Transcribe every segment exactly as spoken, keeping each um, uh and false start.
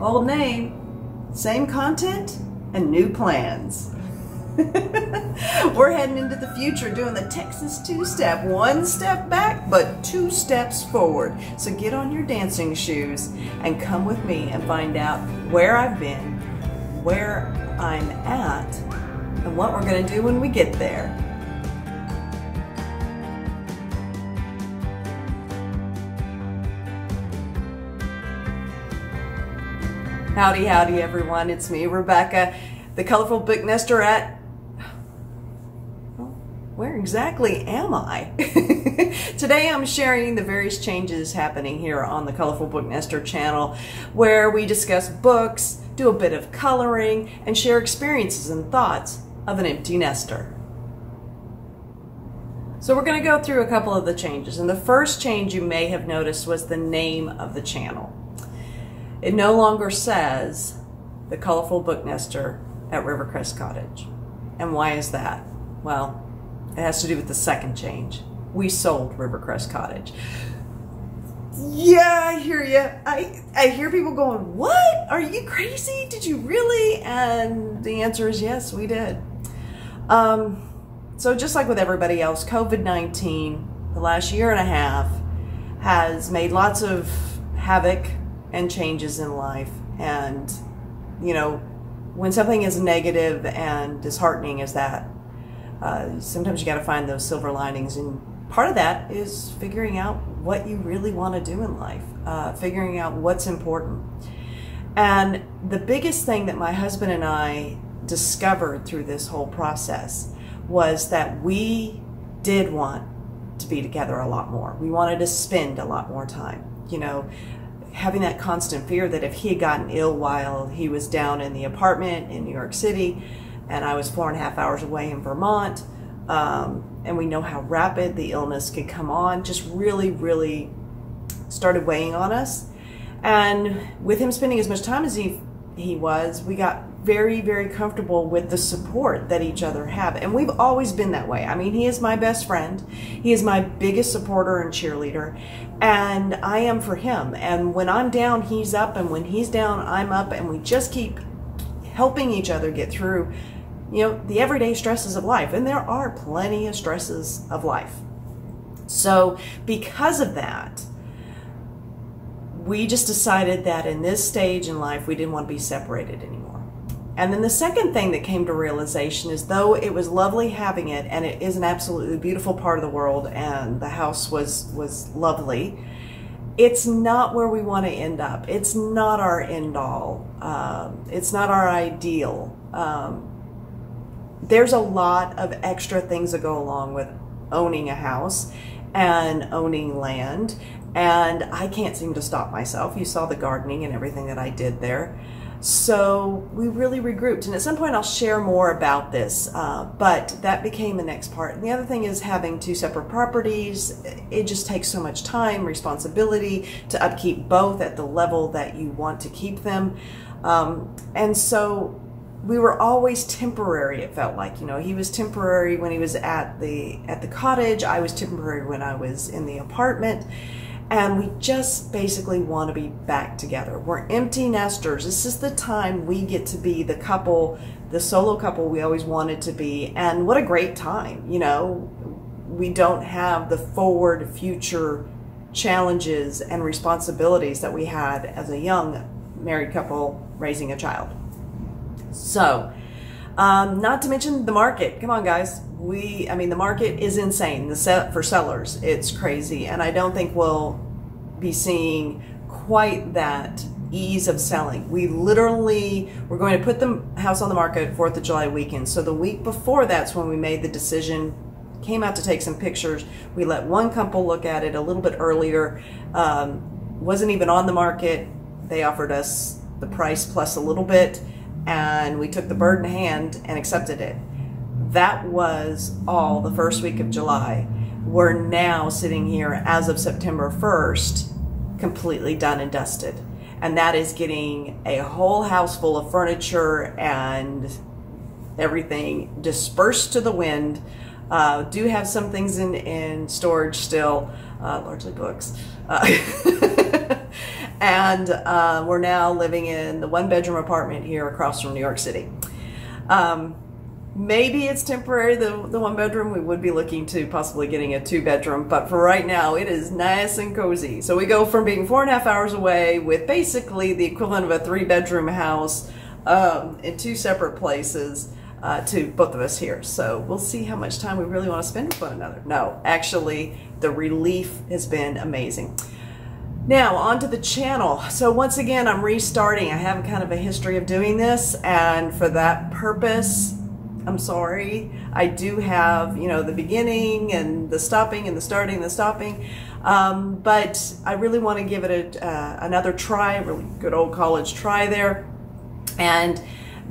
Old name, same content, and new plans. We're heading into the future doing the Texas two-step. One step back, but two steps forward. So get on your dancing shoes and come with me and find out where I've been, where I'm at, and what we're going to do when we get there. Howdy, howdy, everyone. It's me, Rebecca, the Colorful Book Nester at... Where exactly am I? Today I'm sharing the various changes happening here on the Colorful Book Nester channel, where we discuss books, do a bit of coloring, and share experiences and thoughts of an empty nester. So we're going to go through a couple of the changes, and the first change you may have noticed was the name of the channel. It no longer says the Colorful Book Nester at Rivercrest Cottage. And why is that? Well, it has to do with the second change. We sold Rivercrest Cottage. Yeah, I hear you. I, I hear people going, what? Are you crazy? Did you really? And the answer is yes, we did. Um, so just like with everybody else, COVID nineteen, the last year and a half, has made lots of havoc and changes in life. And, you know, when something is negative and disheartening as that, Uh, sometimes you got to find those silver linings, and part of that is figuring out what you really want to do in life, uh, figuring out what's important. And the biggest thing that my husband and I discovered through this whole process was that we did want to be together a lot more. We wanted to spend a lot more time, you know, having that constant fear that if he had gotten ill while he was down in the apartment in New York City, and I was four and a half hours away in Vermont, um, and we know how rapid the illness could come on, just really, really started weighing on us. And with him spending as much time as he, he was, we got very, very comfortable with the support that each other have. And we've always been that way. I mean, he is my best friend. He is my biggest supporter and cheerleader, and I am for him. And when I'm down, he's up, and when he's down, I'm up, and we just keep helping each other get through, you know, the everyday stresses of life. And there are plenty of stresses of life. So because of that, we just decided that in this stage in life, we didn't want to be separated anymore. And then the second thing that came to realization is, though it was lovely having it, and it is an absolutely beautiful part of the world, and the house was, was lovely, it's not where we want to end up. It's not our end all. Um, it's not our ideal. Um, there's a lot of extra things that go along with owning a house and owning land. And I can't seem to stop myself. You saw the gardening and everything that I did there. So we really regrouped. And at some point I'll share more about this, uh, but that became the next part. And the other thing is having two separate properties. It just takes so much time, responsibility to upkeep both at the level that you want to keep them. Um, and so we were always temporary, it felt like. You know, he was temporary when he was at the, at the cottage. I was temporary when I was in the apartment. And we just basically want to be back together. We're empty nesters. This is the time we get to be the couple, the solo couple we always wanted to be. And what a great time, you know. We don't have the forward future challenges and responsibilities that we had as a young married couple raising a child. So, um, not to mention the market. Come on, guys. We, I mean, the market is insane. The set for sellers, it's crazy. And I don't think we'll be seeing quite that ease of selling. We literally, we're going to put the house on the market fourth of July weekend. So the week before, that's when we made the decision, came out to take some pictures. We let one couple look at it a little bit earlier. Um, wasn't even on the market. They offered us the price plus a little bit, and we took the bird in hand and accepted it. That was all the first week of July. We're now sitting here as of September first, completely done and dusted. And that is getting a whole house full of furniture and everything dispersed to the wind. Uh, do have some things in, in storage still, uh, largely books. Uh, And uh, we're now living in the one bedroom apartment here across from New York City. Um, maybe it's temporary, the, the one bedroom. We would be looking to possibly getting a two bedroom, but for right now it is nice and cozy. So we go from being four and a half hours away with basically the equivalent of a three bedroom house um, in two separate places uh, to both of us here. So we'll see how much time we really want to spend with one another. No, actually the relief has been amazing. Now onto the channel. So once again, I'm restarting. I have kind of a history of doing this, and for that purpose, I'm sorry. I do have, you know, the beginning and the stopping and the starting and the stopping, um, but I really want to give it a, uh, another try, a really good old college try there. And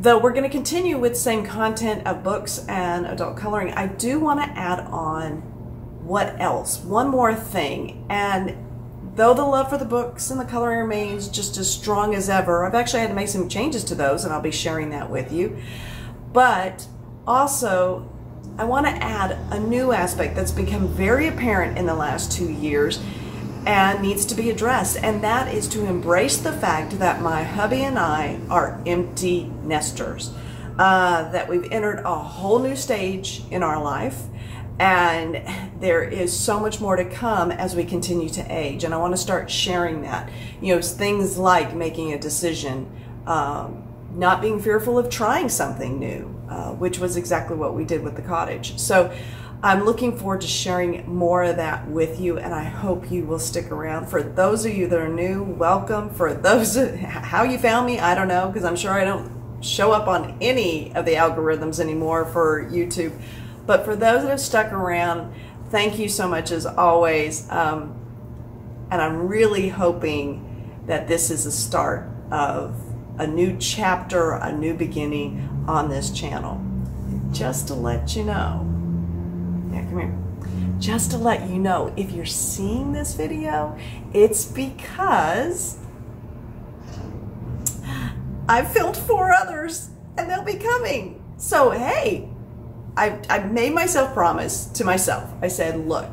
though we're going to continue with the same content of books and adult coloring, I do want to add on what else, one more thing. And though the love for the books and the coloring remains just as strong as ever, I've actually had to make some changes to those, and I'll be sharing that with you. But also, I want to add a new aspect that's become very apparent in the last two years and needs to be addressed, and that is to embrace the fact that my hubby and I are empty nesters, uh, that we've entered a whole new stage in our life. And there is so much more to come as we continue to age, and I want to start sharing that. You know, things like making a decision, um, not being fearful of trying something new, uh, which was exactly what we did with the cottage. So I'm looking forward to sharing more of that with you, and I hope you will stick around. For those of you that are new, welcome. For those, how you found me, I don't know, because I'm sure I don't show up on any of the algorithms anymore for YouTube. But for those that have stuck around, thank you so much as always. Um, and I'm really hoping that this is the start of a new chapter, a new beginning on this channel. Just to let you know, yeah, come here. Just to let you know, if you're seeing this video, it's because I filmed four others and they'll be coming. So hey, I, I made myself promise to myself. I said, look,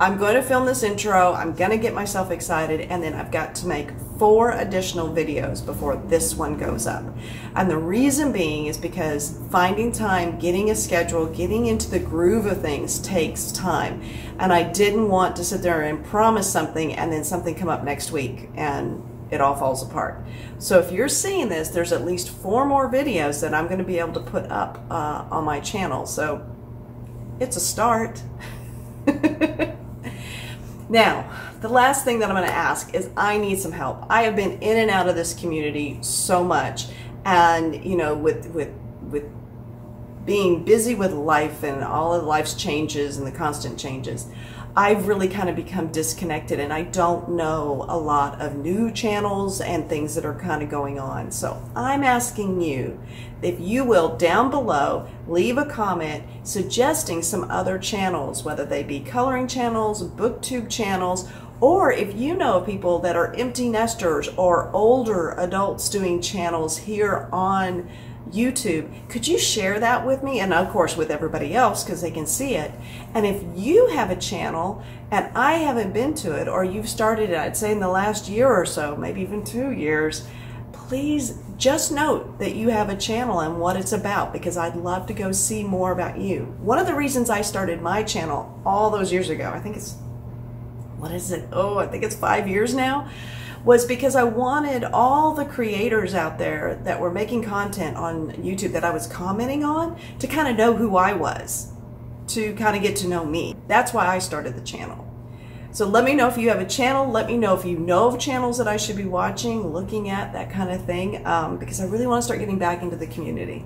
I'm going to film this intro, I'm going to get myself excited, and then I've got to make four additional videos before this one goes up. And the reason being is because finding time, getting a schedule, getting into the groove of things takes time. And I didn't want to sit there and promise something and then something come up next week and it all falls apart. So if you're seeing this, there's at least four more videos that I'm going to be able to put up uh, on my channel. So it's a start. Now, the last thing that I'm going to ask is I need some help. I have been in and out of this community so much, and you know, with with with being busy with life and all of life's changes and the constant changes, I've really kind of become disconnected, and I don't know a lot of new channels and things that are kind of going on. So I'm asking you, if you will, down below, leave a comment suggesting some other channels, whether they be coloring channels, BookTube channels, or if you know people that are empty nesters or older adults doing channels here on YouTube, could you share that with me, and of course with everybody else because they can see it. And if you have a channel and I haven't been to it, or you've started it, I'd say in the last year or so, maybe even two years, please just note that you have a channel and what it's about, because I'd love to go see more about you. One of the reasons I started my channel all those years ago, I think it's, what is it, oh I think it's five years now, was because I wanted all the creators out there that were making content on YouTube that I was commenting on to kind of know who I was, to kind of get to know me. That's why I started the channel. So let me know if you have a channel, let me know if you know of channels that I should be watching, looking at, that kind of thing, um, because I really want to start getting back into the community.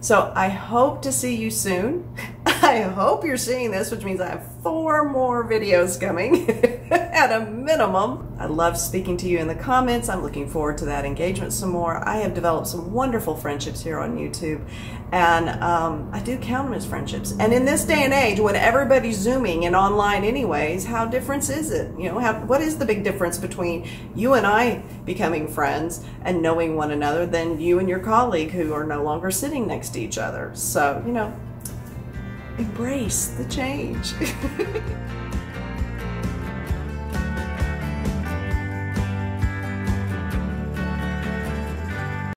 So I hope to see you soon. I hope you're seeing this, which means I have four more videos coming at a minimum. I love speaking to you in the comments. I'm looking forward to that engagement some more. I have developed some wonderful friendships here on YouTube, and um, I do count them as friendships. And in this day and age, when everybody's Zooming and online anyways, how different is it? You know, how, what is the big difference between you and I becoming friends and knowing one another than you and your colleague who are no longer sitting next to each other? So, you know, embrace the change.